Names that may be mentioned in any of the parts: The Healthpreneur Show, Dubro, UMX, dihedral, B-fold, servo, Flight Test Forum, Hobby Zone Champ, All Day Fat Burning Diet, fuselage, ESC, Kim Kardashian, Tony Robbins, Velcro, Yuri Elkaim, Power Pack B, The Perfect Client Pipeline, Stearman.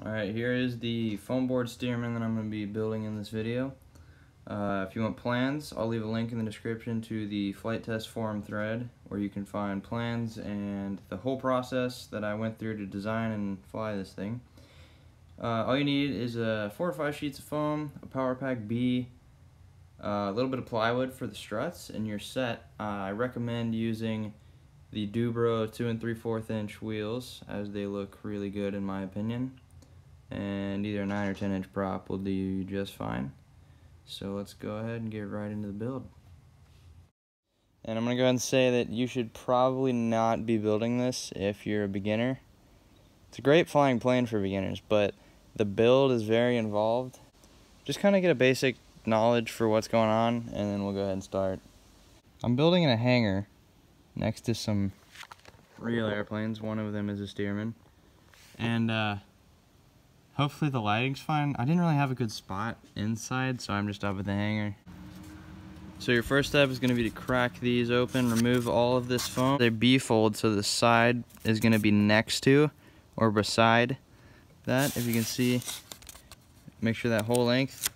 Alright, here is the foam board Stearman that I'm going to be building in this video. If you want plans, I'll leave a link in the description to the Flight Test Forum thread where you can find plans and the whole process that I went through to design and fly this thing. All you need is 4 or 5 sheets of foam, a Power Pack B, a little bit of plywood for the struts, and you're set. I recommend using the Dubro 2 3/4 inch wheels, as they look really good in my opinion, and either a 9 or 10 inch prop will do you just fine. So let's go ahead and get right into the build. And I'm gonna go ahead and say that you should probably not be building this if you're a beginner. It's a great flying plane for beginners, but the build is very involved. Just kind of get a basic knowledge for what's going on, and then we'll go ahead and start. I'm building in a hangar next to some real airplanes. One of them is a Stearman. And hopefully the lighting's fine. I didn't really have a good spot inside, so I'm just up at the hangar. So your first step is going to be to crack these open, remove all of this foam. They're B-fold, so the side is going to be next to or beside that, if you can see. Make sure that whole length.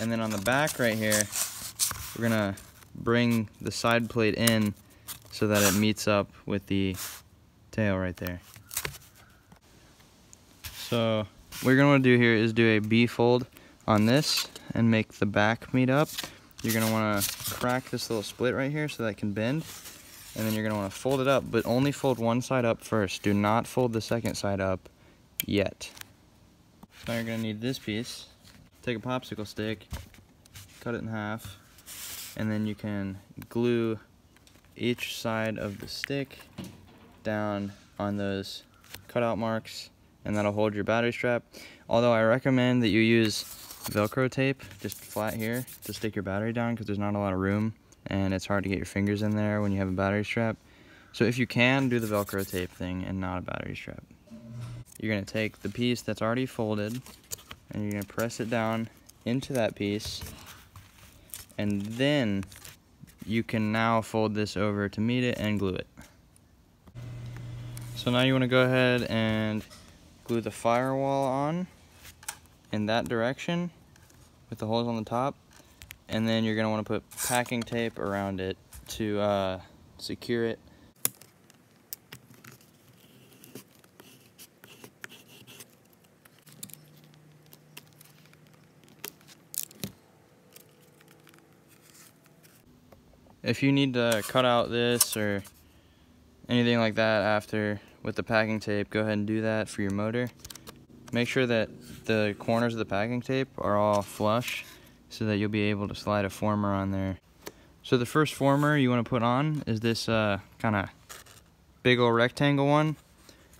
And then on the back right here, we're gonna bring the side plate in so that it meets up with the tail right there. So what you're gonna wanna do here is do a B-fold on this and make the back meet up. You're gonna wanna crack this little split right here so that it can bend. And then you're gonna wanna fold it up, but only fold one side up first. Do not fold the second side up yet. Now you're gonna need this piece. Take a popsicle stick, cut it in half, and then you can glue each side of the stick down on those cutout marks, and that'll hold your battery strap. Although I recommend that you use Velcro tape, just flat here, to stick your battery down, because there's not a lot of room and it's hard to get your fingers in there when you have a battery strap. So if you can, do the Velcro tape thing and not a battery strap. You're gonna take the piece that's already folded and you're gonna press it down into that piece, and then you can now fold this over to meet it and glue it. So now you wanna go ahead and glue the firewall on in that direction with the holes on the top, and then you're gonna wanna put packing tape around it to secure it. If you need to cut out this or anything like that after with the packing tape, go ahead and do that for your motor. Make sure that the corners of the packing tape are all flush so that you'll be able to slide a former on there. So the first former you want to put on is this kind of big old rectangle one,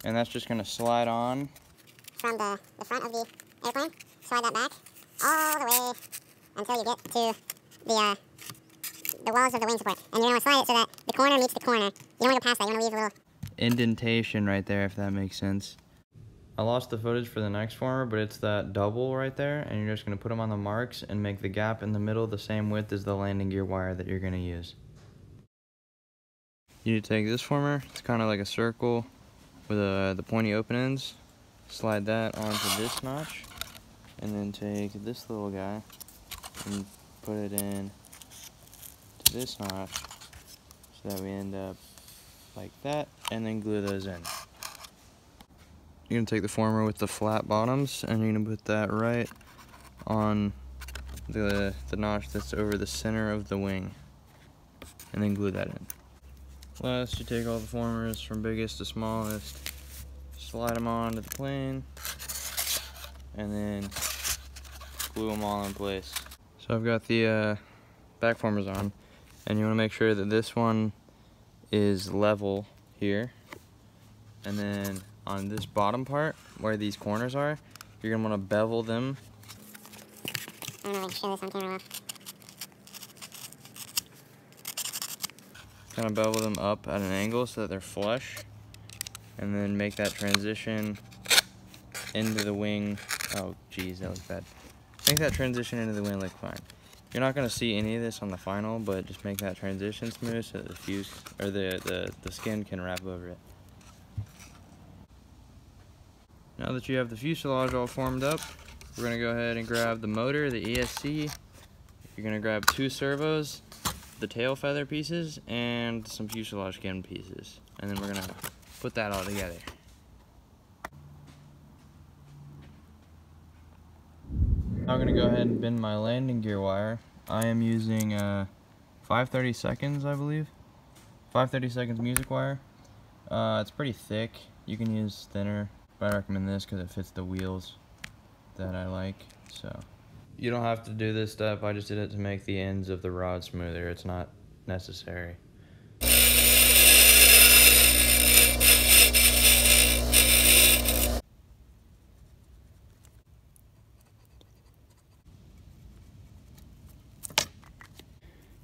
and that's just going to slide on from the front of the airplane, slide that back all the way until you get to the walls of the wing support, and you're going to slide it so that the corner meets the corner. You don't want to go past that, you want to leave a little indentation right there, if that makes sense. I lost the footage for the next former, but it's that double right there, and you're just going to put them on the marks and make the gap in the middle the same width as the landing gear wire that you're going to use. You need to take this former, it's kind of like a circle with the pointy open ends, slide that onto this notch, and then take this little guy and put it in this notch so that we end up like that, and then glue those in. You're gonna take the former with the flat bottoms and you're gonna put that right on the notch that's over the center of the wing, and then glue that in. Last, you take all the formers from biggest to smallest, slide them onto the plane, and then glue them all in place. So I've got the back formers on, and you want to make sure that this one is level here, and then on this bottom part where these corners are, you're going to want to bevel them. I don't know if I can show this on camera well. Kind of bevel them up at an angle so that they're flush, and then make that transition into the wing. Oh geez, that was bad. Make that transition into the wing look fine. You're not going to see any of this on the final, but just make that transition smooth so that the fuse or the skin can wrap over it. Now that you have the fuselage all formed up, we're going to go ahead and grab the motor, the ESC. You're going to grab two servos, the tail feather pieces, and some fuselage skin pieces. And then we're going to put that all together. Now I'm going to go ahead and bend my landing gear wire. I am using 5/32, I believe. 5/32 music wire. It's pretty thick. You can use thinner, but I recommend this because it fits the wheels that I like. So you don't have to do this step. I just did it to make the ends of the rod smoother. It's not necessary.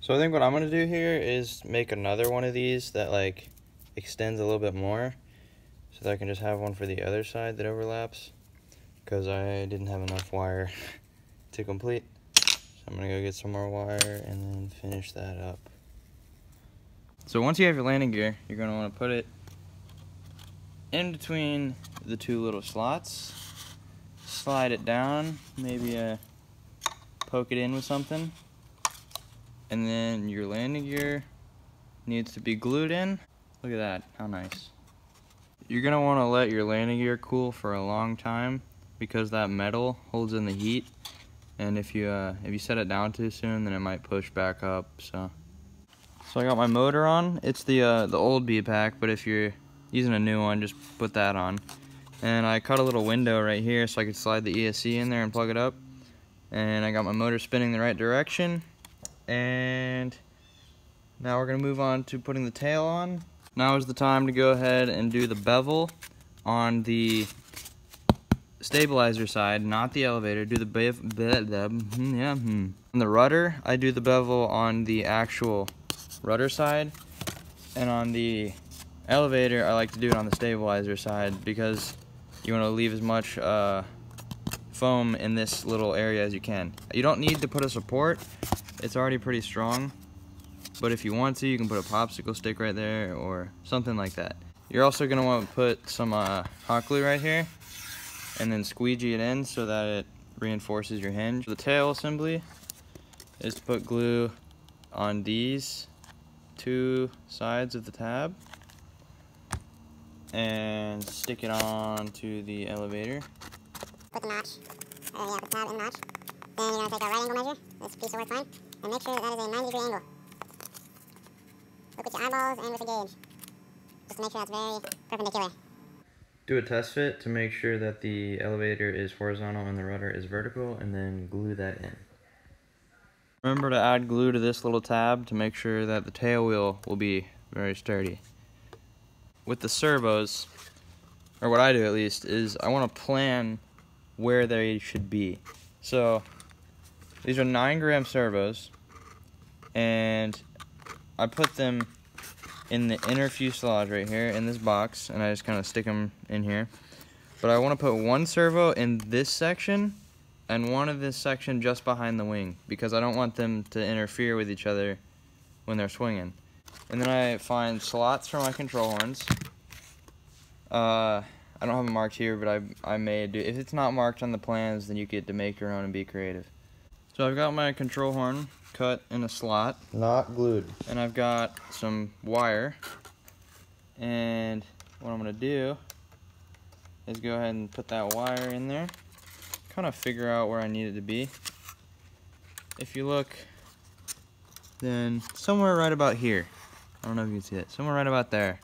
So I think what I'm going to do here is make another one of these that like extends a little bit more, so that I can just have one for the other side that overlaps, because I didn't have enough wire to complete. So I'm going to go get some more wire and then finish that up. So once you have your landing gear, you're going to want to put it in between the two little slots, slide it down, maybe poke it in with something. And then your landing gear needs to be glued in. Look at that, how nice. You're gonna wanna let your landing gear cool for a long time because that metal holds in the heat. And if you set it down too soon, then it might push back up, so. So I got my motor on. It's the old B-pack, but if you're using a new one, just put that on. And I cut a little window right here so I could slide the ESC in there and plug it up. And I got my motor spinning the right direction. And now we're going to move on to putting the tail on. Now is the time to go ahead and do the bevel on the stabilizer side, not the elevator. Do the on the rudder. I do the bevel on the actual rudder side, and on the elevator I like to do it on the stabilizer side because you want to leave as much foam in this little area as you can. You don't need to put a support. It's already pretty strong, but if you want to, you can put a popsicle stick right there or something like that. You're also going to want to put some hot glue right here and then squeegee it in so that it reinforces your hinge. The tail assembly is to put glue on these two sides of the tab and stick it on to the elevator. Put the notch, put the tab in notch. Then you're going to take a right angle measure, this piece of work line, and make sure that is a 90-degree angle. Look with your eyeballs and with the gauge. Just to make sure that's very perpendicular. Do a test fit to make sure that the elevator is horizontal and the rudder is vertical, and then glue that in. Remember to add glue to this little tab to make sure that the tail wheel will be very sturdy. With the servos, or what I do at least, is I want to plan where they should be. So these are 9-gram servos, and I put them in the inner fuselage right here in this box, and I just kind of stick them in here. But I want to put one servo in this section and one in this section just behind the wing, because I don't want them to interfere with each other when they're swinging. And then I find slots for my control horns. I don't have them marked here, but I may do. If it's not marked on the plans, then you get to make your own and be creative. So I've got my control horn cut in a slot. Not glued. And I've got some wire. And what I'm going to do is go ahead and put that wire in there. Kind of figure out where I need it to be. If you look, then somewhere right about here. I don't know if you can see it. Somewhere right about there.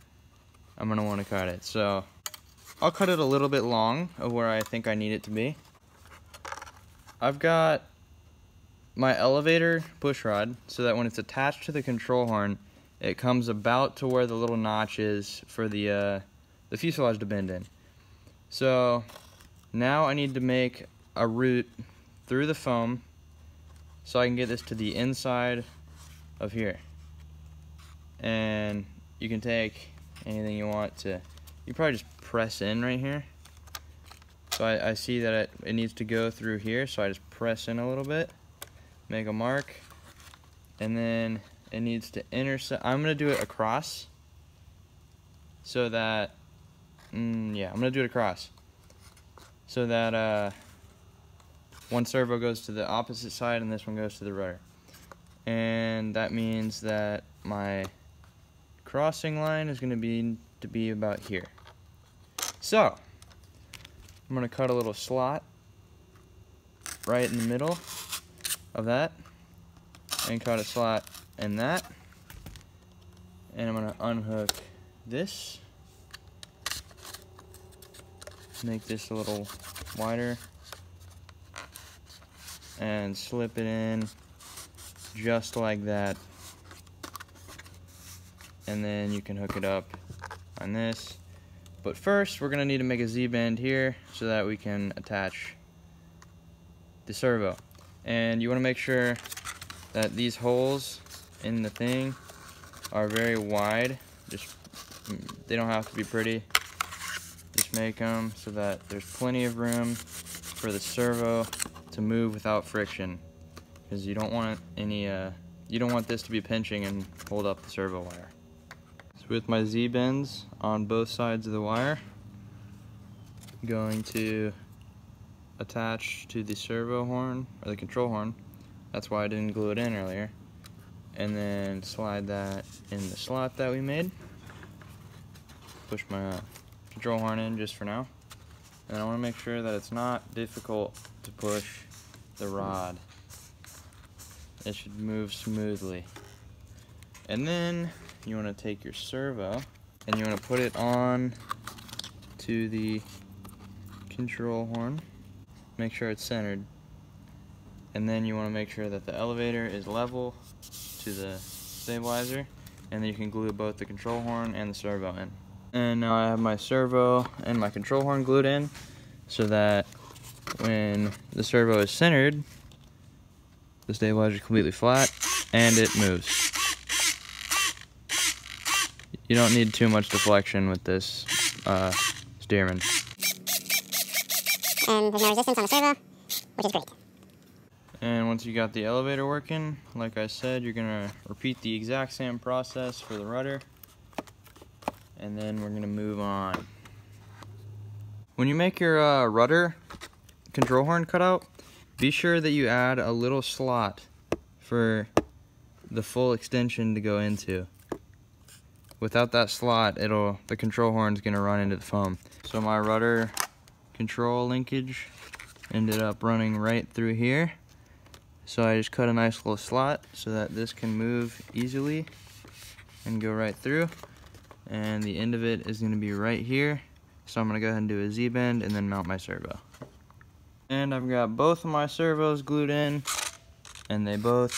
I'm going to want to cut it. So I'll cut it a little bit long of where I think I need it to be. I've got my elevator push rod so that when it's attached to the control horn, it comes about to where the little notch is for the fuselage to bend in. So now I need to make a route through the foam so I can get this to the inside of here. And you can take anything you want to. You probably just press in right here. So I see that it needs to go through here, so I just press in a little bit, make a mark, and then it needs to intersect. I'm going to do it across so that, yeah, I'm going to do it across. so that one servo goes to the opposite side and this one goes to the rudder. And that means that my crossing line is going to be about here. So I'm going to cut a little slot right in the middle of that, and cut a slot in that, and I'm going to unhook this, make this a little wider, and slip it in just like that, and then you can hook it up on this. But first we're going to need to make a Z-bend here so that we can attach the servo. And you want to make sure that these holes in the thing are very wide. Just, they don't have to be pretty, just make them so that there's plenty of room for the servo to move without friction, because you don't want any you don't want this to be pinching and hold up the servo wire. So with my Z-bends on both sides of the wire, I'm going to attach to the servo horn, or the control horn, that's why I didn't glue it in earlier, and then slide that in the slot that we made. Push my control horn in just for now, and I want to make sure that it's not difficult to push the rod. It should move smoothly. And then you want to take your servo and you want to put it on to the control horn. Make sure it's centered, and then you want to make sure that the elevator is level to the stabilizer, and then you can glue both the control horn and the servo in. And now I have my servo and my control horn glued in so that when the servo is centered, the stabilizer is completely flat and it moves. You don't need too much deflection with this Stearman. And there's no resistance on the servo, which is great. And once you got the elevator working, like I said, you're going to repeat the exact same process for the rudder. And then we're going to move on. When you make your rudder control horn cutout, be sure that you add a little slot for the full extension to go into. Without that slot, the control horn's going to run into the foam. So my rudder control linkage ended up running right through here, so I just cut a nice little slot so that this can move easily and go right through, and the end of it is going to be right here. So I'm going to go ahead and do a Z-bend and then mount my servo. And I've got both of my servos glued in, and they both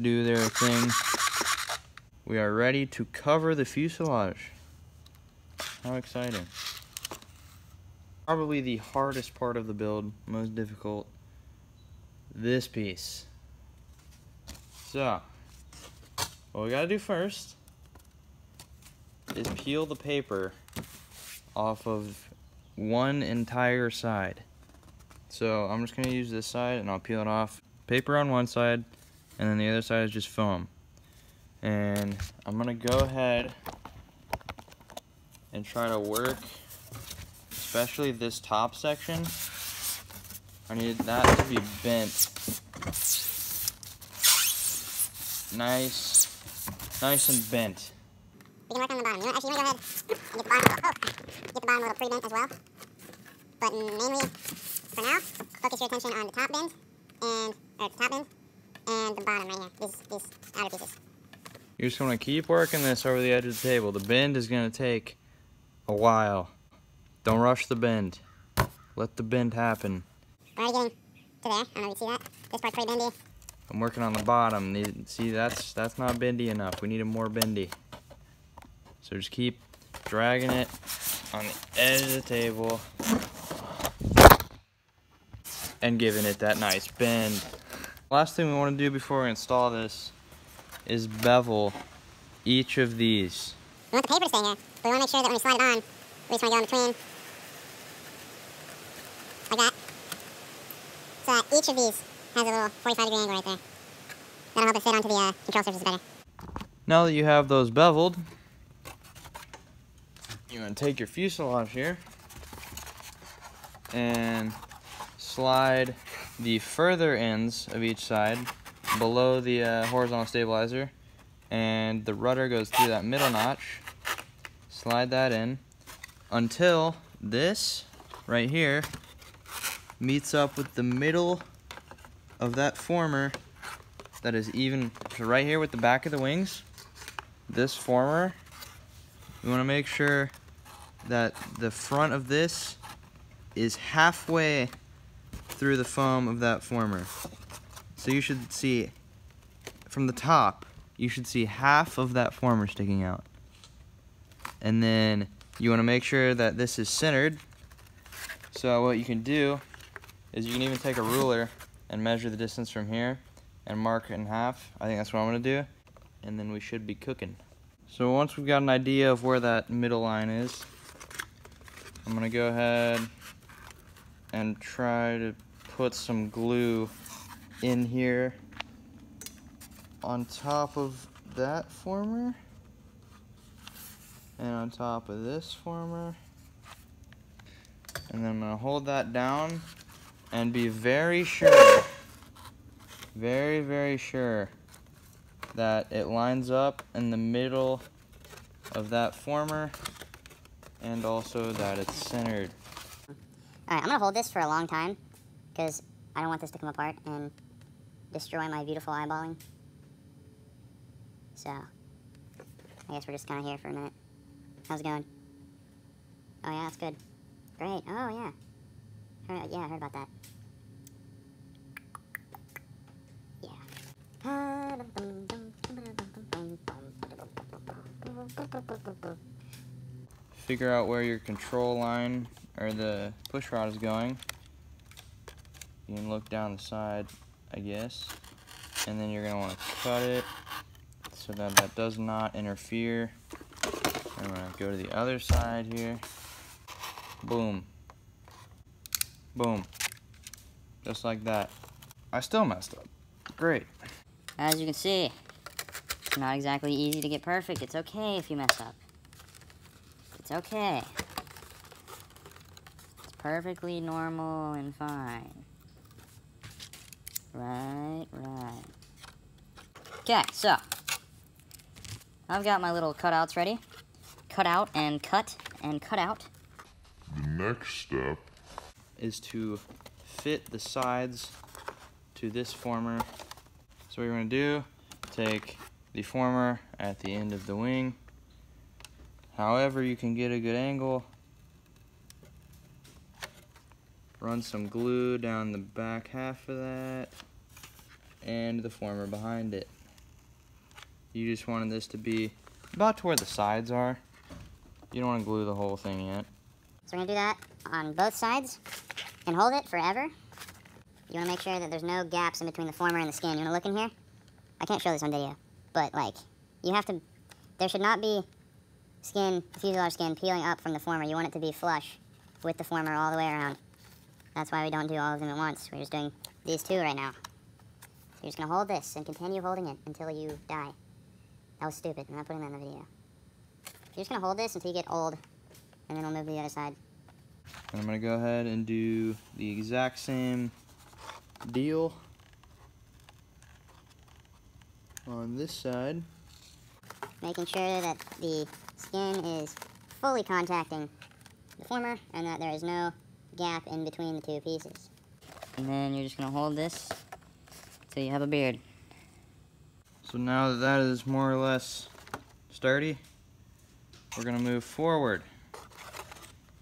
do their thing. We are ready to cover the fuselage. How exciting. Probably the hardest part of the build, most difficult, this piece. So, what we gotta do first is peel the paper off of one entire side. So I'm just gonna use this side and I'll peel it off. Paper on one side, and then the other side is just foam. And I'm gonna go ahead and try to work, especially this top section. I need that to be bent. Nice and bent. You can work on the bottom. You want to go ahead and get the bottom a little pre-bent as well. But mainly, for now, focus your attention on the top bend, and the bottom right here, these outer pieces. You just want to keep working this over the edge of the table. The bend is going to take a while. Don't rush the bend. Let the bend happen. We're already getting to there. I don't know if you see that. This part's pretty bendy. I'm working on the bottom. See, that's not bendy enough. We need it more bendy. So just keep dragging it on the edge of the table and giving it that nice bend. Last thing we want to do before we install this is bevel each of these. We want the paper to stay here, but we want to make sure that when we slide it on, we just want to go in between, like that. So that each of these has a little 45-degree angle right there. That'll help it fit onto the control surfaces better. Now that you have those beveled, you want to take your fuselage here, and slide the further ends of each side below the horizontal stabilizer, and the rudder goes through that middle notch. Slide that in until this right here meets up with the middle of that former that is even. So right here with the back of the wings, this former, we want to make sure that the front of this is halfway through the foam of that former. So you should see, from the top, you should see half of that former sticking out. And then you want to make sure that this is centered. So what you can do is you can even take a ruler and measure the distance from here and mark it in half. I think that's what I'm going to do. And then we should be cooking. So once we've got an idea of where that middle line is, I'm going to go ahead and try to put some glue in here on top of that former and on top of this former. And then I'm going to hold that down and be very sure, very sure that it lines up in the middle of that former and also that it's centered. Alright, I'm going to hold this for a long time because I don't want this to come apart and destroy my beautiful eyeballing. So, I guess we're just kind of here for a minute. How's it going? Oh yeah, that's good. Great, oh yeah. Yeah, I heard about that. Yeah. Figure out where your control line or the push rod is going. You can look down the side, I guess. And then you're going to want to cut it so that that does not interfere. I'm going to go to the other side here. Boom. Boom. Just like that. I still messed up. Great. As you can see, it's not exactly easy to get perfect. It's okay if you mess up. It's okay. It's perfectly normal and fine. Right. Okay, so I've got my little cutouts ready. Cut out and cut out. The next step is to fit the sides to this former. So what you're gonna do, take the former at the end of the wing, however you can get a good angle, run some glue down the back half of that, and the former behind it. You just wanted this to be about to where the sides are. You don't wanna glue the whole thing yet. So we're gonna do that on both sides and hold it forever. You wanna make sure that there's no gaps in between the former and the skin. You wanna look in here? I can't show this on video, but like, you have to, there should not be skin, fuselage skin peeling up from the former. You want it to be flush with the former all the way around. That's why we don't do all of them at once. We're just doing these two right now. So you're just gonna hold this and continue holding it until you die. That was stupid, I'm not putting that in the video. You're just gonna hold this until you get old, and then we'll move to the other side. And I'm gonna go ahead and do the exact same deal on this side. Making sure that the skin is fully contacting the former and that there is no gap in between the two pieces. And then you're just gonna hold this till you have a beard. So now that that is more or less sturdy, we're gonna move forward.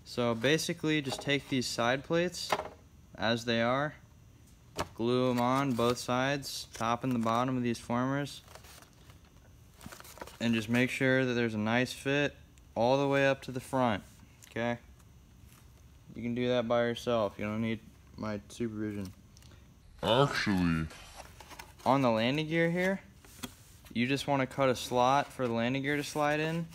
So basically, just take these side plates as they are, glue them on both sides, top and the bottom of these formers, and just make sure that there's a nice fit all the way up to the front, okay? You can do that by yourself, you don't need my supervision. Actually, on the landing gear here, you just want to cut a slot for the landing gear to slide in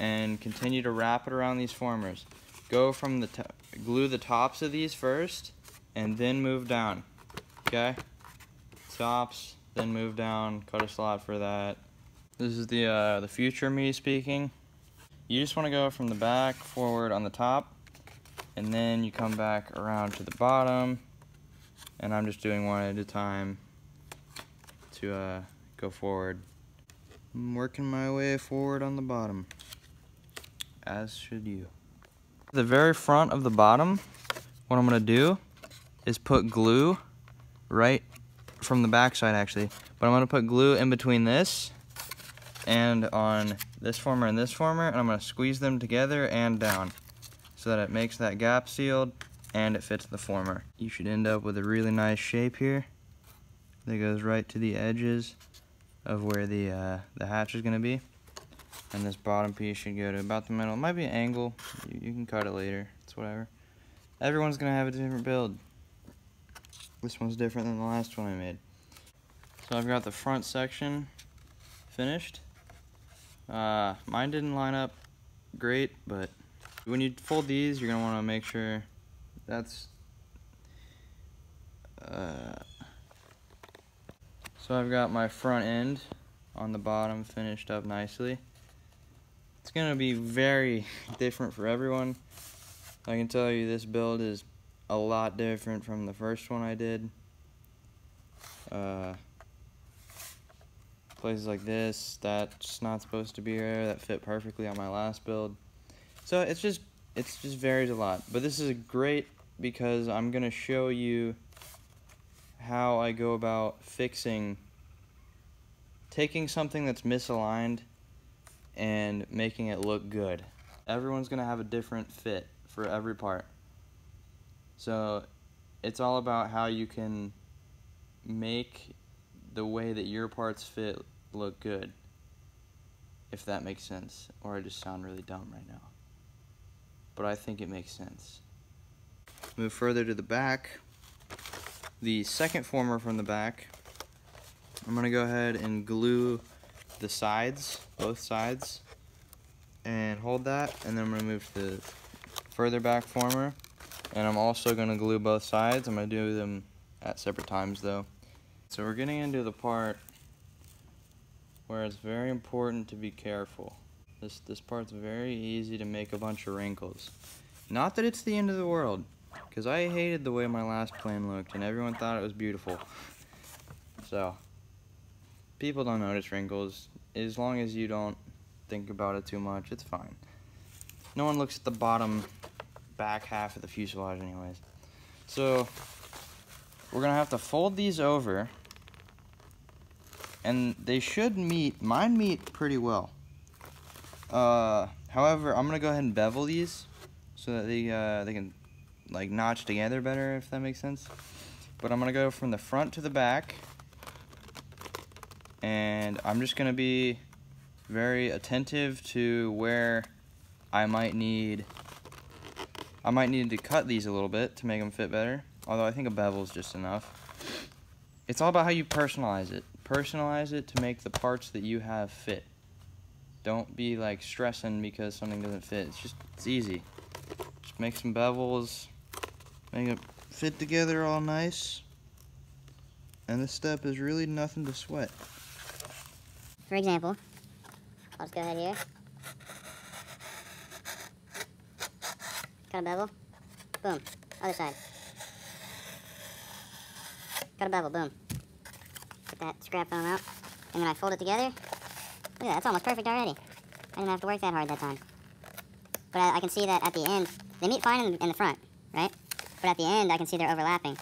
and continue to wrap it around these formers. Go from the top, glue the tops of these first, and then move down, okay? Tops, then move down, cut a slot for that. This is the future me speaking. You just wanna go from the back forward on the top, and then you come back around to the bottom, and I'm just doing one at a time to go forward. I'm working my way forward on the bottom, as should you. The very front of the bottom, what I'm gonna do is put glue right from the back side actually, but I'm gonna put glue in between this and on this former, and I'm gonna squeeze them together and down so that it makes that gap sealed and it fits the former. You should end up with a really nice shape here that goes right to the edges of where the hatch is gonna be. And this bottom piece should go to about the middle. It might be an angle, you can cut it later, it's whatever. Everyone's gonna have a different build. This one's different than the last one I made. So I've got the front section finished. Mine didn't line up great, but when you fold these, you're gonna wanna make sure that's... So I've got my front end on the bottom finished up nicely. It's gonna be very different for everyone. I can tell you this build is a lot different from the first one I did. Places like this, that's not supposed to be there, that fit perfectly on my last build. So it's just varies a lot. But this is great because I'm gonna show you how I go about fixing, taking something that's misaligned and making it look good. Everyone's gonna have a different fit for every part. So it's all about how you can make the way that your parts fit look good, if that makes sense. Or I just sound really dumb right now, but I think it makes sense. Move further to the back, the second former from the back. I'm gonna go ahead and glue the sides, both sides, and hold that, and then I'm gonna move to the further back former, and I'm also gonna glue both sides. I'm gonna do them at separate times though. So we're getting into the part where it's very important to be careful. This part's very easy to make a bunch of wrinkles. Not that it's the end of the world, because I hated the way my last plane looked and everyone thought it was beautiful. So people don't notice wrinkles. As long as you don't think about it too much, it's fine. No one looks at the bottom back half of the fuselage anyways. So we're gonna have to fold these over, and they should meet, mine meet pretty well. However, I'm gonna go ahead and bevel these so that they can like notch together better, if that makes sense. But I'm gonna go from the front to the back, and I'm just gonna be very attentive to where I might need to cut these a little bit to make them fit better, although I think a bevel is just enough. It's all about how you personalize it. Personalize it to make the parts that you have fit. Don't be like stressing because something doesn't fit. It's easy. Just make some bevels, make it fit together all nice. And this step is really nothing to sweat. For example, I'll just go ahead here, cut a bevel, boom, other side, cut a bevel, boom, get that scrap foam out, and then I fold it together. Look at that, that's almost perfect already. I didn't have to work that hard that time. But I can see that at the end, they meet fine in the front, right? But at the end, I can see they're overlapping.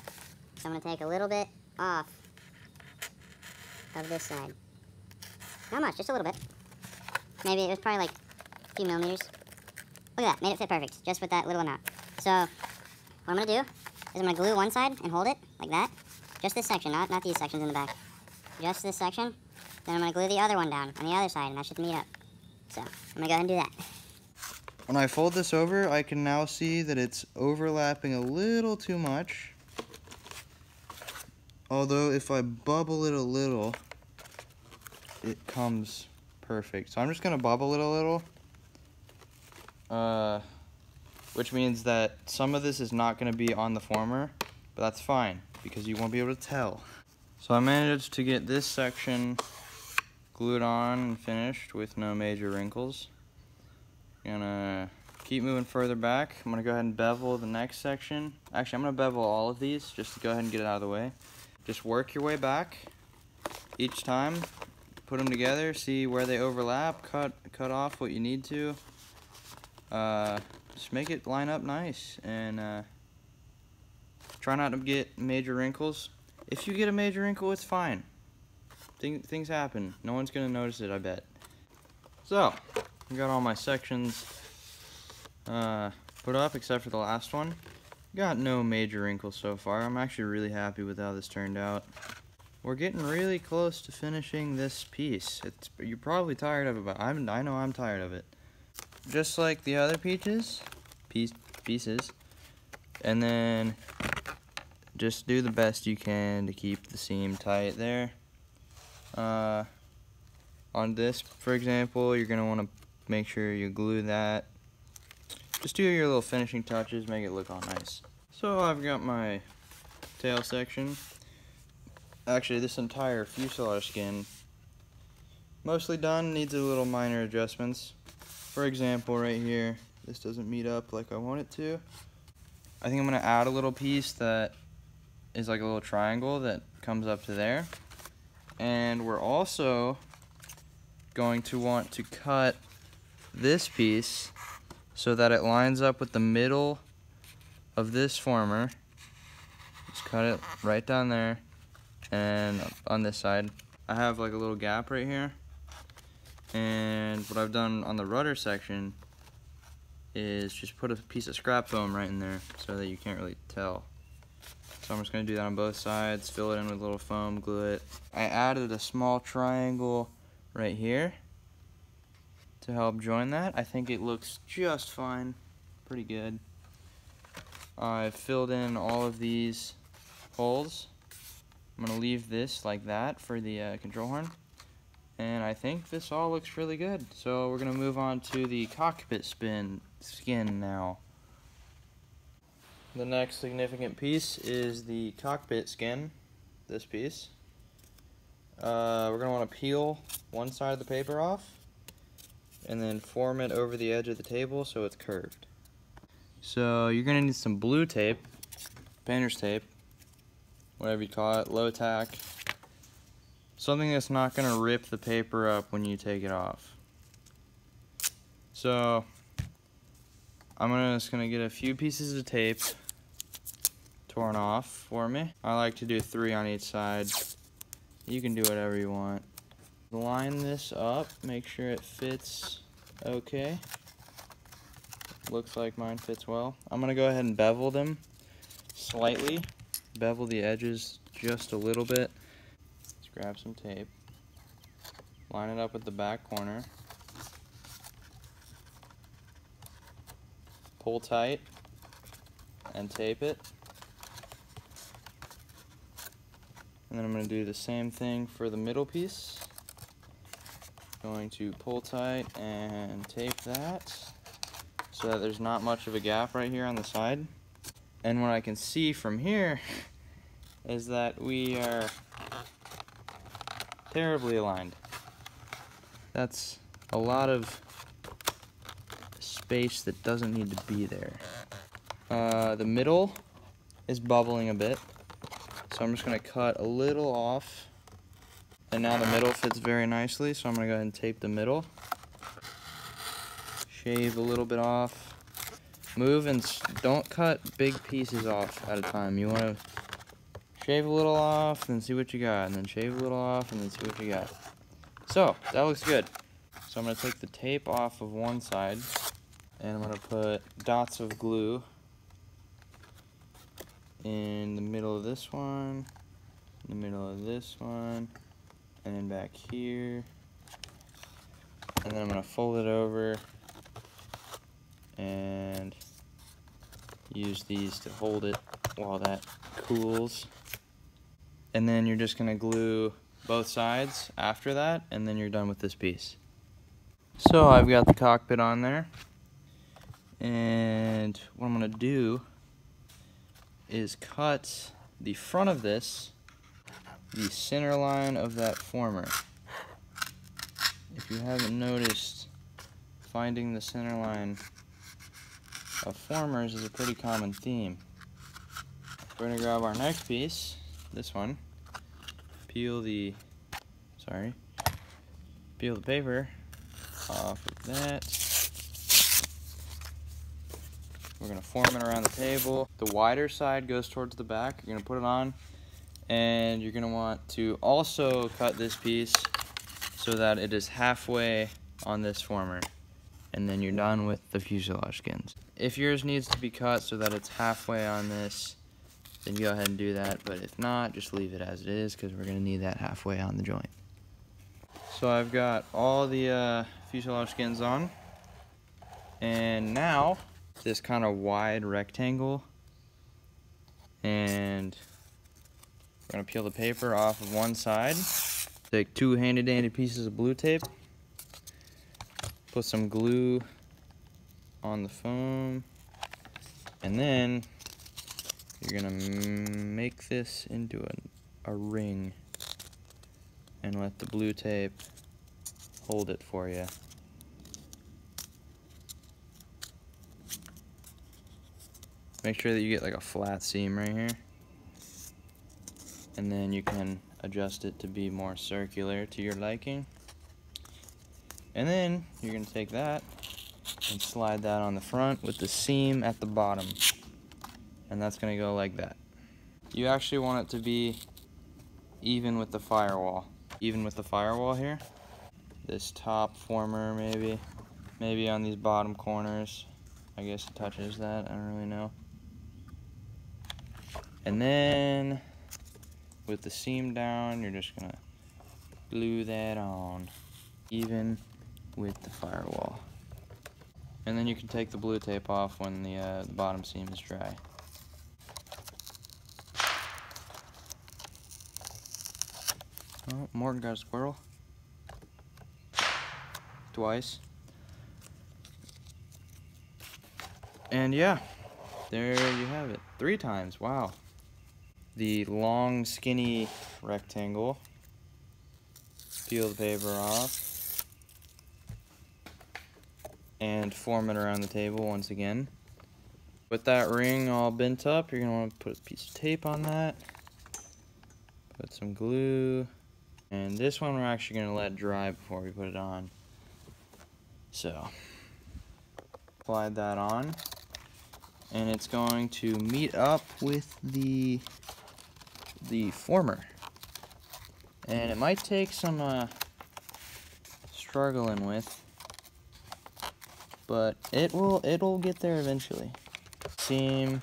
So I'm going to take a little bit off of this side. Not much, just a little bit. Maybe it was probably like a few millimeters. Look at that, made it fit perfect, just with that little amount. So what I'm gonna do is I'm gonna glue one side and hold it like that. Just this section, not these sections in the back. Just this section. Then I'm gonna glue the other one down on the other side, and that should meet up. So I'm gonna go ahead and do that. When I fold this over, I can now see that it's overlapping a little too much. Although if I bubble it a little, it comes perfect. So I'm just gonna bubble it a little, which means that some of this is not gonna be on the former, but that's fine because you won't be able to tell. So I managed to get this section glued on and finished with no major wrinkles. Gonna Keep moving further back. I'm gonna go ahead and bevel the next section. Actually, I'm gonna bevel all of these just to go ahead and get it out of the way. Just work your way back each time. Put them together, see where they overlap, cut off what you need to. Just make it line up nice and try not to get major wrinkles. If you get a major wrinkle, it's fine. Things happen. No one's gonna notice it, I bet. So, I got all my sections put up except for the last one. Got no major wrinkles so far. I'm actually really happy with how this turned out. We're getting really close to finishing this piece. You're probably tired of it, but I know I'm tired of it. Just like the other pieces, and then just do the best you can to keep the seam tight there. On this, for example, you're gonna want to make sure you glue that. Just do your little finishing touches, make it look all nice. So I've got my tail section. Actually, this entire fuselage skin mostly done, needs a little minor adjustments. For example, right here, this doesn't meet up like I want it to. I think I'm gonna add a little piece that is like a little triangle that comes up to there. And we're also going to want to cut this piece so that it lines up with the middle of this former. Just cut it right down there. And on this side, I have like a little gap right here. And what I've done on the rudder section is just put a piece of scrap foam right in there so that you can't really tell. So I'm just gonna do that on both sides, fill it in with a little foam, glue it. I added a small triangle right here to help join that. I think it looks just fine, pretty good. I've filled in all of these holes. I'm gonna leave this like that for the control horn. And I think this all looks really good. So we're gonna move on to the cockpit skin now. The next significant piece is the cockpit skin, this piece. We're gonna wanna peel one side of the paper off and then form it over the edge of the table so it's curved. So you're gonna need some blue tape, painter's tape, whatever you call it, low tack. Something that's not gonna rip the paper up when you take it off. So, I'm just gonna get a few pieces of tape torn off for me. I like to do 3 on each side. You can do whatever you want. Line this up, make sure it fits okay. Looks like mine fits well. I'm gonna go ahead and bevel them slightly. Bevel the edges just a little bit. Let's grab some tape, line it up with the back corner, pull tight, and tape it. And then I'm going to do the same thing for the middle piece. Going to pull tight and tape that so that there's not much of a gap right here on the side. And what I can see from here is that we are terribly aligned. That's a lot of space that doesn't need to be there. The middle is bubbling a bit, so I'm just going to cut a little off. And now the middle fits very nicely, so I'm going to go ahead and tape the middle. Shave a little bit off. Move and don't cut big pieces off at a time. You want to shave a little off, then see what you got, and then shave a little off, and then see what you got. So, that looks good. So I'm going to take the tape off of one side, and I'm going to put dots of glue in the middle of this one, in the middle of this one, and then back here. And then I'm going to fold it over and use these to hold it while that cools. And then you're just gonna glue both sides after that, and then you're done with this piece. So I've got the cockpit on there, and what I'm gonna do is cut the front of this, the center line of that former. If you haven't noticed, finding the center line of formers is a pretty common theme. We're going to grab our next piece, this one, peel the paper off of that. We're going to form it around the table. The wider side goes towards the back. You're going to put it on, and you're going to want to also cut this piece so that it is halfway on this former, and then you're done with the fuselage skins. If yours needs to be cut so that it's halfway on this, then go ahead and do that, but if not, just leave it as it is because we're going to need that halfway on the joint. So I've got all the fuselage skins on, and now this kind of wide rectangle, and we're going to peel the paper off of one side. Take two handy-dandy pieces of blue tape, put some glue on the foam, and then you're going to make this into a ring and let the blue tape hold it for you. Make sure that you get like a flat seam right here, and then you can adjust it to be more circular to your liking. And then you're going to take that and slide that on the front with the seam at the bottom. And that's going to go like that. You actually want it to be even with the firewall. Even with the firewall here. This top former maybe. Maybe on these bottom corners. I guess it touches that. I don't really know. And then with the seam down, you're just going to glue that on. Even with the firewall. And then you can take the blue tape off when the bottom seam is dry. Oh, Morton got a squirrel. Twice. And yeah, there you have it. 3 times, wow. The long, skinny rectangle. Peel the paper off. And form it around the table once again. With that ring all bent up, you're gonna wanna put a piece of tape on that. Put some glue. And this one we're actually going to let dry before we put it on. So, apply that on. And it's going to meet up with the former. And it might take some struggling with. But it'll get there eventually. Seam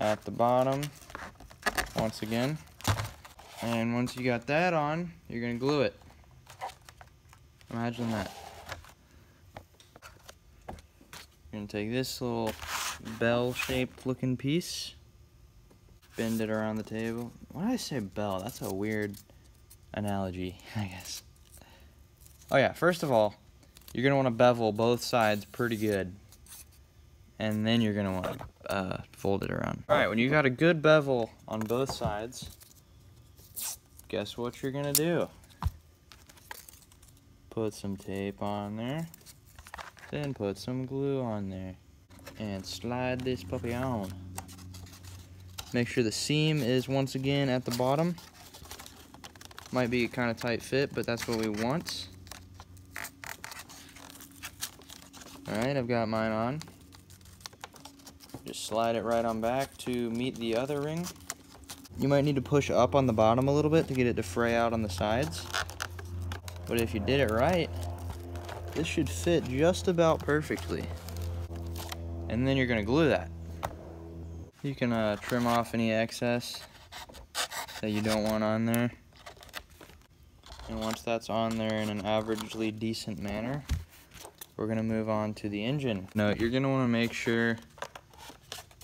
at the bottom once again. And once you got that on, you're going to glue it. Imagine that. You're going to take this little bell-shaped looking piece, bend it around the table. Why did I say bell? That's a weird analogy, I guess. Oh yeah, first of all, you're going to want to bevel both sides pretty good. And then you're going to want to fold it around. Alright, when you got a good bevel on both sides, guess what you're gonna do? Put some tape on there, then put some glue on there, and slide this puppy on. Make sure the seam is once again at the bottom. Might be a kind of tight fit, but that's what we want. Alright, I've got mine on. Just slide it right on back to meet the other ring. You might need to push up on the bottom a little bit to get it to fray out on the sides. But if you did it right, this should fit just about perfectly. And then you're going to glue that. You can trim off any excess that you don't want on there. And once that's on there in an averagely decent manner, we're going to move on to the engine. Now, you're going to want to make sure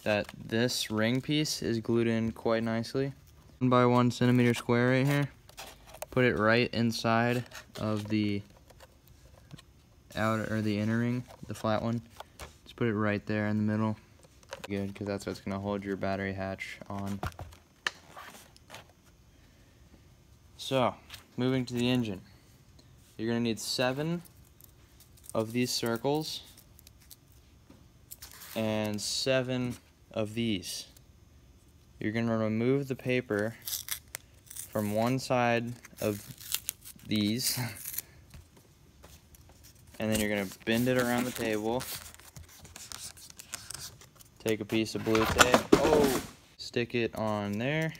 that this ring piece is glued in quite nicely. 1 by 1 centimeter square right here. Put it right inside of the outer or the inner ring, the flat one. Just put it right there in the middle. Good, because that's what's going to hold your battery hatch on. So, moving to the engine. You're going to need 7 of these circles. and 7 of these. You're going to remove the paper from one side of these, and then you're going to bend it around the table, take a piece of blue tape, stick it on there,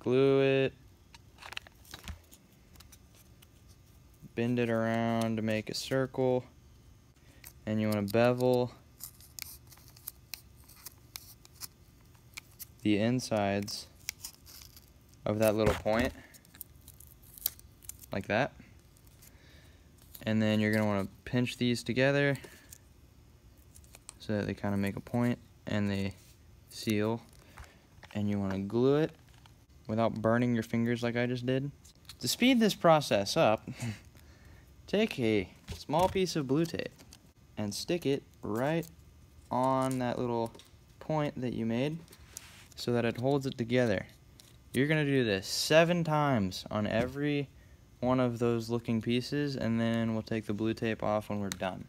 glue it, bend it around to make a circle, and you want to bevel the insides of that little point, like that. And then you're going to want to pinch these together so that they kind of make a point and they seal. And you want to glue it without burning your fingers like I just did. To speed this process up, take a small piece of blue tape and stick it right on that little point that you made so that it holds it together. You're going to do this 7 times on every one of those looking pieces, and then we'll take the blue tape off when we're done.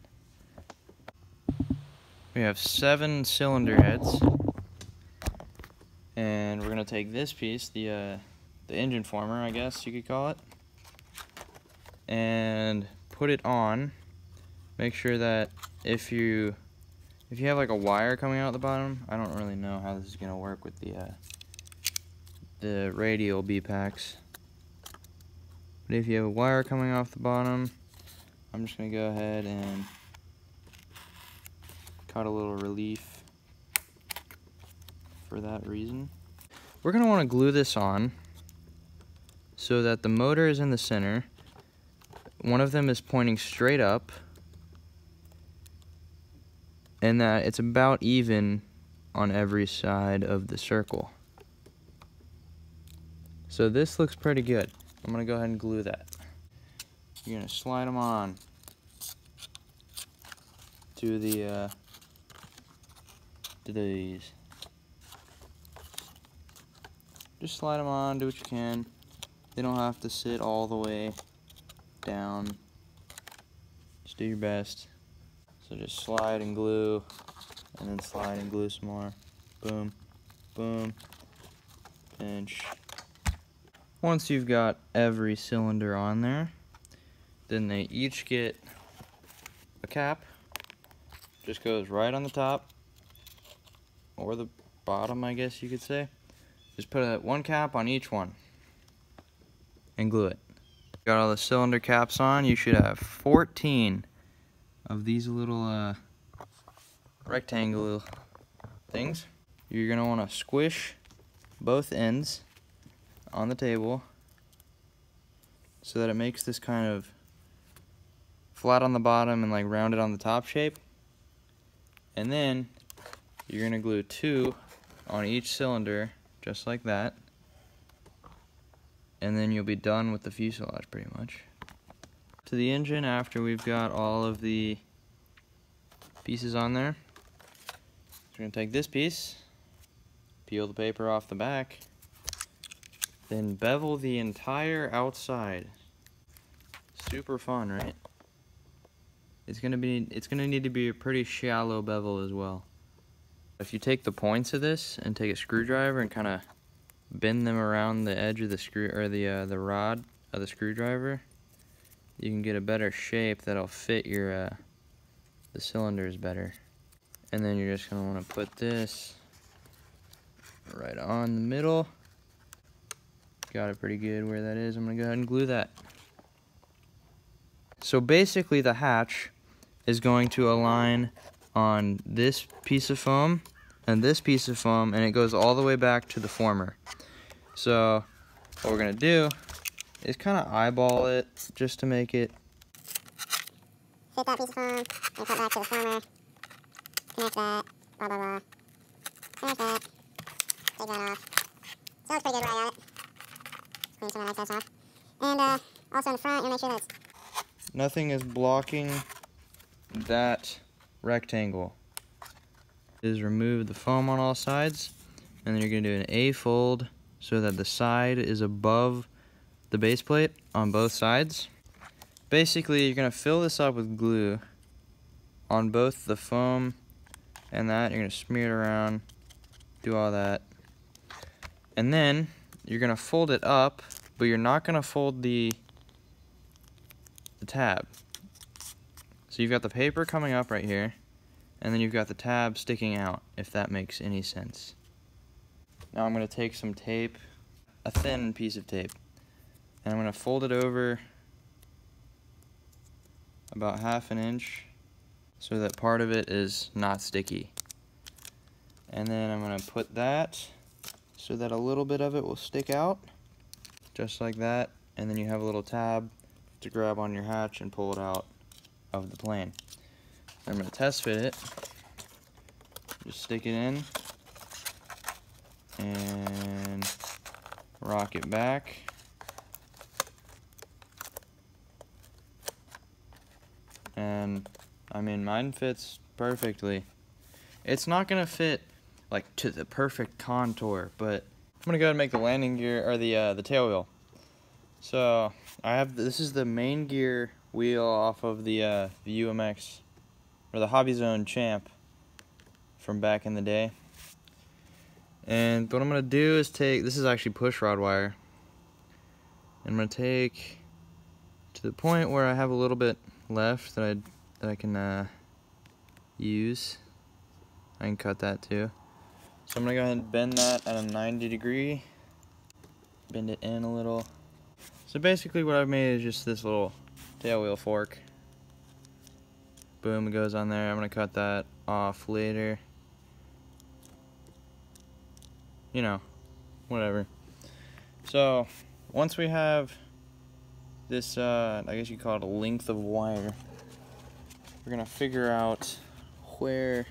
We have 7 cylinder heads, and we're going to take this piece, the engine former, I guess you could call it, and put it on. Make sure that if you have like a wire coming out the bottom, I don't really know how this is going to work with the radial B-packs, but if you have a wire coming off the bottom, I'm just going to go ahead and cut a little relief for that reason. We're going to want to glue this on so that the motor is in the center, one of them is pointing straight up, and that it's about even on every side of the circle. So this looks pretty good. I'm gonna go ahead and glue that. You're gonna slide them on to these. Just slide them on, do what you can. They don't have to sit all the way down. Just do your best. So just slide and glue, and then slide and glue some more. Boom, boom, pinch. Once you've got every cylinder on there, then they each get a cap. Just goes right on the top, or the bottom, I guess you could say. Just put one cap on each one and glue it. Got all the cylinder caps on. You should have 14 of these little rectangle things. You're gonna wanna squish both ends on the table so that it makes this kind of flat on the bottom and like rounded on the top shape, and then you're gonna glue 2 on each cylinder just like that, and then you'll be done with the fuselage pretty much. To the engine, after we've got all of the pieces on there, we're gonna take this piece, peel the paper off the back, then bevel the entire outside. Super fun, right? It's gonna need to be a pretty shallow bevel as well. If you take the points of this and take a screwdriver and kind of bend them around the edge of the screw, or the rod of the screwdriver, you can get a better shape that'll fit your the cylinders better. And then you're just gonna want to put this right on the middle. Got it pretty good where that is. I'm gonna go ahead and glue that. So basically the hatch is going to align on this piece of foam and this piece of foam, and it goes all the way back to the former. So what we're gonna do is kind of eyeball it just to make it fit that piece of foam and cut back to the former. Connect that, blah blah blah. Connect that, take that off. So it looks pretty good right at it. Some of that stuff off. And also in the front, you'll make sure that nothing is blocking that rectangle. Is remove the foam on all sides, and then you're going to do an A-fold so that the side is above the base plate on both sides. Basically, you're going to fill this up with glue on both the foam and that. You're going to smear it around, do all that. And then you're going to fold it up, but you're not going to fold the tab. So you've got the paper coming up right here, and then you've got the tab sticking out, if that makes any sense. Now I'm going to take some tape, a thin piece of tape, and I'm going to fold it over about 1/2 inch so that part of it is not sticky. And then I'm going to put that so that a little bit of it will stick out, just like that, and then you have a little tab to grab on your hatch and pull it out of the plane. I'm going to test fit it, just stick it in, and rock it back. And I mean, mine fits perfectly. It's not going to fit like to the perfect contour, but I'm going to go ahead and make the landing gear, or the tail wheel. So I have, this is the main gear wheel off of the UMX, or the Hobby Zone Champ from back in the day. And what I'm going to do is take, this is actually push rod wire. I'm going to take to the point where I have a little bit left that I can use. I can cut that too. So I'm going to go ahead and bend that at a 90 degree. Bend it in a little. So basically what I've made is just this little tail wheel fork. Boom, it goes on there. I'm going to cut that off later. You know, whatever. So once we have this, I guess you call it a length of wire, we're going to figure out where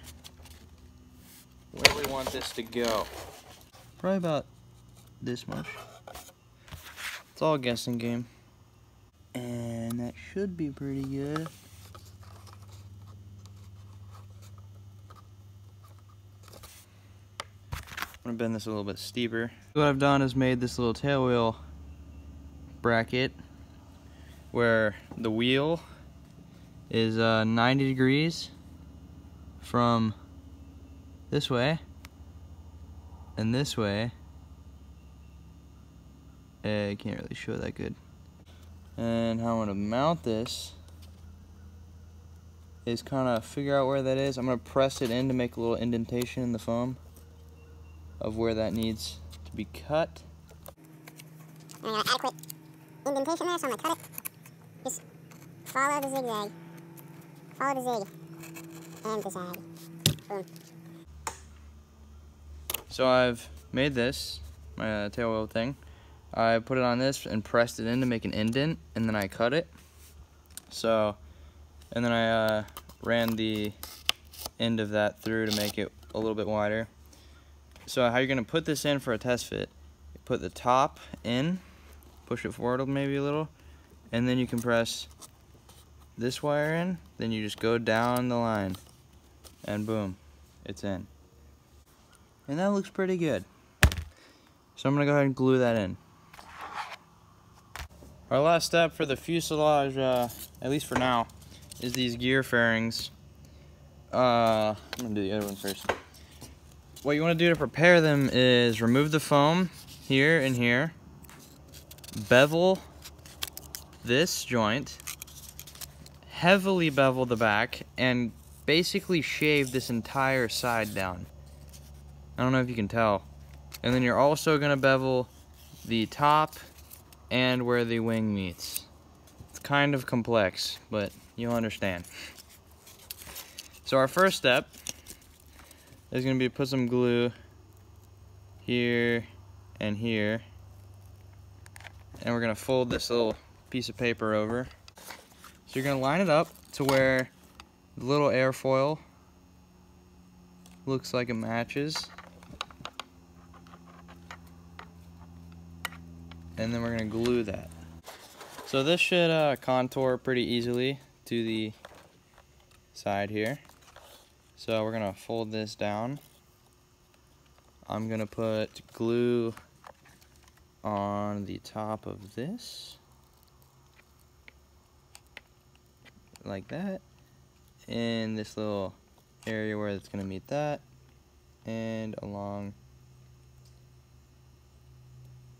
we want this to go. Probably about this much. It's all a guessing game. And that should be pretty good. I'm going to bend this a little bit steeper. What I've done is made this little tail wheel bracket where the wheel is 90 degrees from this way, and this way. I can't really show that good. And how I'm going to mount this is kind of figure out where that is. I'm going to press it in to make a little indentation in the foam of where that needs to be cut. I got an adequate indentation there, so I'm gonna cut it. Just follow the zigzag. Follow the zig. And the zag. Boom. So I've made this, my tail wheel thing. I put it on this and pressed it in to make an indent, and then I cut it. So, and then I ran the end of that through to make it a little bit wider. So how you're going to put this in for a test fit, you put the top in, push it forward maybe a little, and then you can press this wire in, then you just go down the line, and boom, it's in. And that looks pretty good. So I'm going to go ahead and glue that in. Our last step for the fuselage, at least for now, is these gear fairings. I'm going to do the other one first. What you want to do to prepare them is remove the foam here and here, bevel this joint, heavily bevel the back, and basically shave this entire side down. I don't know if you can tell. And then you're also going to bevel the top and where the wing meets. It's kind of complex, but you'll understand. So our first step is going to be put some glue here and here, and we're going to fold this little piece of paper over. So you're going to line it up to where the little airfoil looks like it matches, and then we're going to glue that. So this should contour pretty easily to the side here. So we're going to fold this down. I'm going to put glue on the top of this, like that, in this little area where it's going to meet that, and along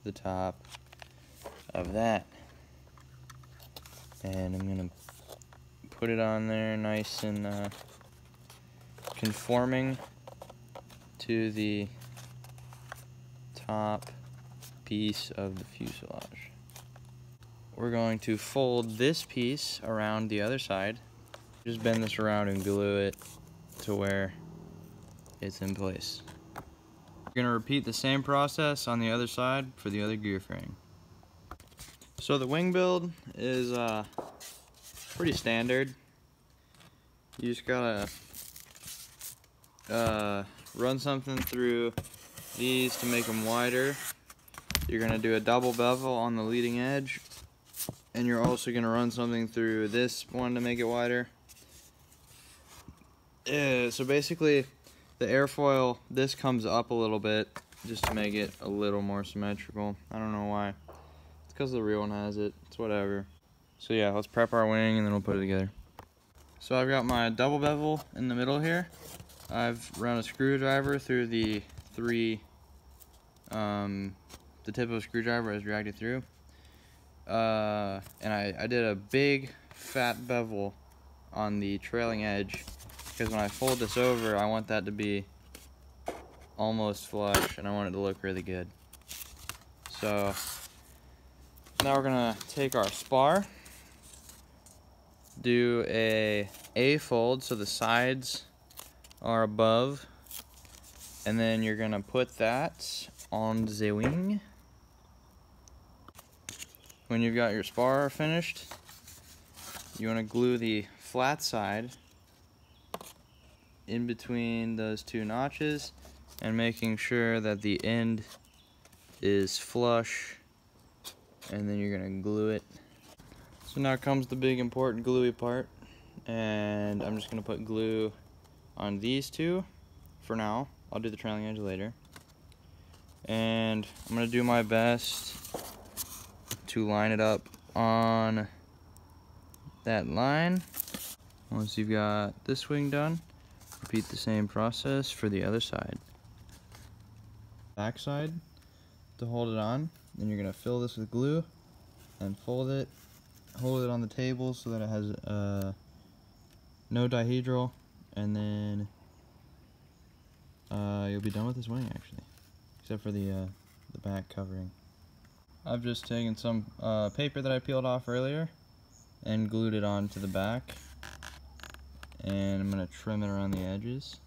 the top of that. And I'm going to put it on there nice and conforming to the top piece of the fuselage. We're going to fold this piece around the other side. Just bend this around and glue it to where it's in place. We're going to repeat the same process on the other side for the other gear fairing. So the wing build is pretty standard. You just gotta run something through these to make them wider. You're gonna do a double bevel on the leading edge, and you're also gonna run something through this one to make it wider. So basically the airfoil, this comes up a little bit just to make it a little more symmetrical. I don't know why. It's because the real one has it. It's whatever. So yeah, let's prep our wing and then we'll put it together. So I've got my double bevel in the middle here. I've run a screwdriver through the the tip of a screwdriver has dragged it through. And I did a big fat bevel on the trailing edge, because when I fold this over, I want that to be almost flush and I want it to look really good. So now we're gonna take our spar, do a A-fold so the sides are above, and then you're gonna put that on the wing. When you've got your spar finished, you want to glue the flat side in between those two notches, and making sure that the end is flush, and then you're gonna glue it. So now comes the big important gluey part, and I'm just gonna put glue on these two for now. I'll do the trailing edge later. And I'm gonna do my best to line it up on that line. Once you've got this wing done, repeat the same process for the other side. Back side to hold it on. Then you're gonna fill this with glue and fold it, hold it on the table so that it has no dihedral, and then you'll be done with this wing, actually, except for the back covering. I've just taken some paper that I peeled off earlier and glued it onto the back, and I'm gonna trim it around the edges,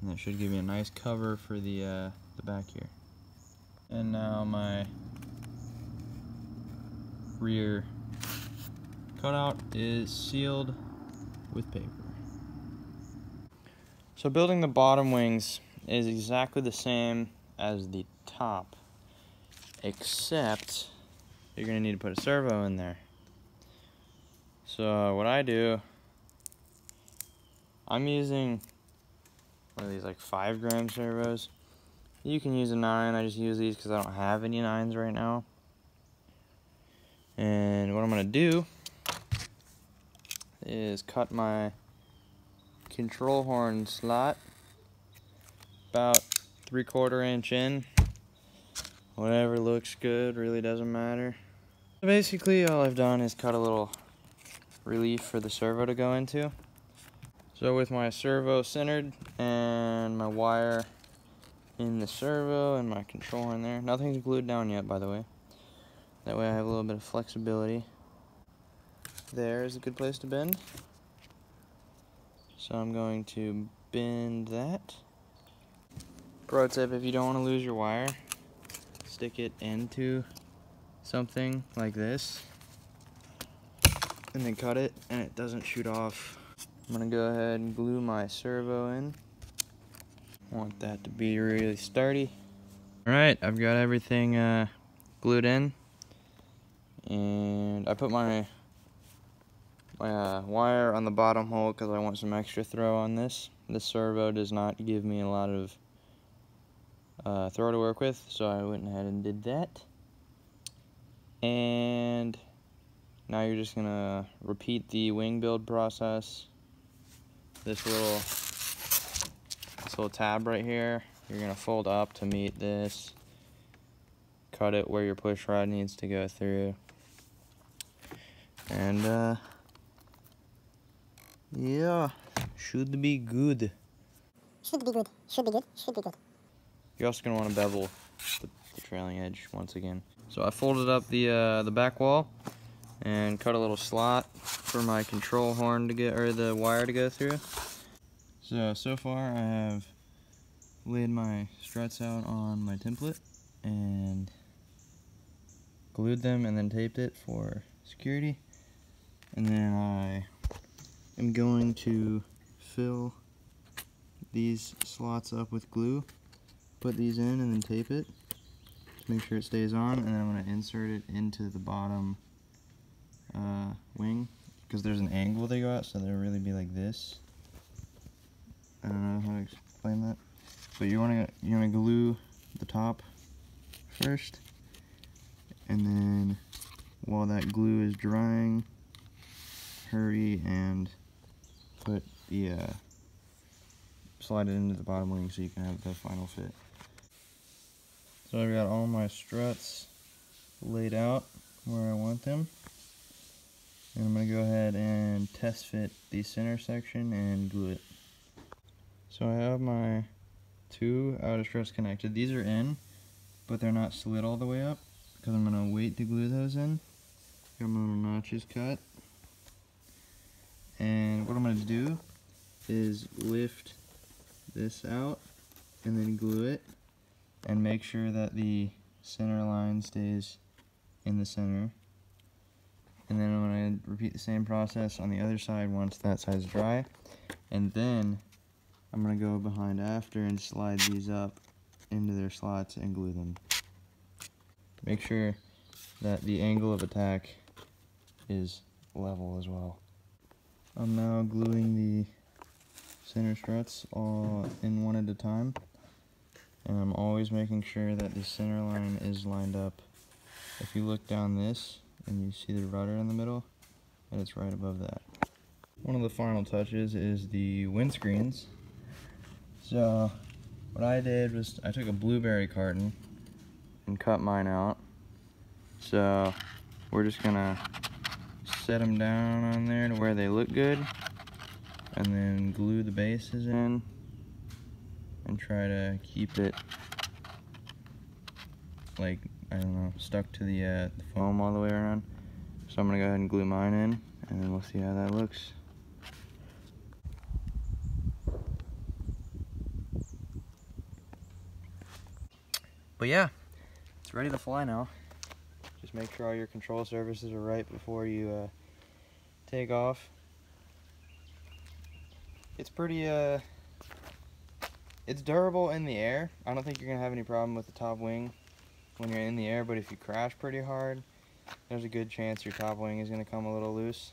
and that should give me a nice cover for the back here. And now my rear cutout is sealed with paper. So building the bottom wings is exactly the same as the top, except you're going to need to put a servo in there. So what I do, I'm using one of these like 5-gram servos. You can use a 9, I just use these because I don't have any 9s right now. And what I'm going to do is cut my control horn slot about 3/4 inch in. Whatever looks good, really doesn't matter. So basically all I've done is cut a little relief for the servo to go into. So with my servo centered and my wire in the servo and my control horn there, nothing's glued down yet, by the way. That way I have a little bit of flexibility. There is a good place to bend. So I'm going to bend that. Pro tip, if you don't want to lose your wire, stick it into something like this and then cut it, and it doesn't shoot off. I'm gonna go ahead and glue my servo in. I want that to be really sturdy. All right, I've got everything glued in, and I put my wire on the bottom hole because I want some extra throw on this. This servo does not give me a lot of throw to work with, so I went ahead and did that. And now you're just gonna repeat the wing build process this little tab right here, you're going to fold up to meet this, cut it where your push rod needs to go through, and yeah, should be good. Should be good, should be good, should be good. You're also going to want to bevel the trailing edge once again. So I folded up the back wall and cut a little slot for my control horn to get, or the wire to go through. So far I have laid my struts out on my template and glued them and then taped it for security, and then I am going to fill these slots up with glue, put these in and then tape it to make sure it stays on, and then I'm going to insert it into the bottom wing, because there's an angle they go out, so they'll really be like this. I don't know how to explain that, but you want to glue the top first, and then while that glue is drying, hurry and put the slide it into the bottom wing so you can have the final fit. So I've got all my struts laid out where I want them, and I'm going to go ahead and test fit the center section and glue it. So I have my two outer struts connected. These are in, but they're not slid all the way up because I'm going to wait to glue those in. Got my little notches cut. And what I'm going to do is lift this out and then glue it and make sure that the center line stays in the center. And then I'm going to repeat the same process on the other side once that side's dry. And then I'm going to go behind after and slide these up into their slots and glue them. Make sure that the angle of attack is level as well. I'm now gluing the center struts all in one at a time. And I'm always making sure that the center line is lined up. If you look down this, and you see the rudder in the middle, and it's right above that. One of the final touches is the windscreens. So what I did was I took a blueberry carton and cut mine out. So we're just gonna set them down on there to where they look good, and then glue the bases in and try to keep it, like, I don't know, stuck to the foam all the way around. So I'm gonna go ahead and glue mine in, and then we'll see how that looks. But yeah, it's ready to fly now. Just make sure all your control surfaces are right before you take off. It's pretty, it's durable in the air. I don't think you're gonna have any problem with the top wing when you're in the air, but if you crash pretty hard, there's a good chance your top wing is going to come a little loose.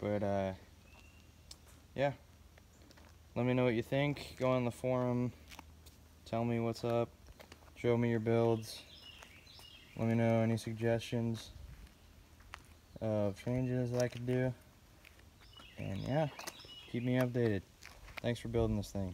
But yeah, let me know what you think. Go on the forum, tell me what's up, show me your builds, let me know any suggestions of changes that I could do, and yeah, keep me updated. Thanks for building this thing.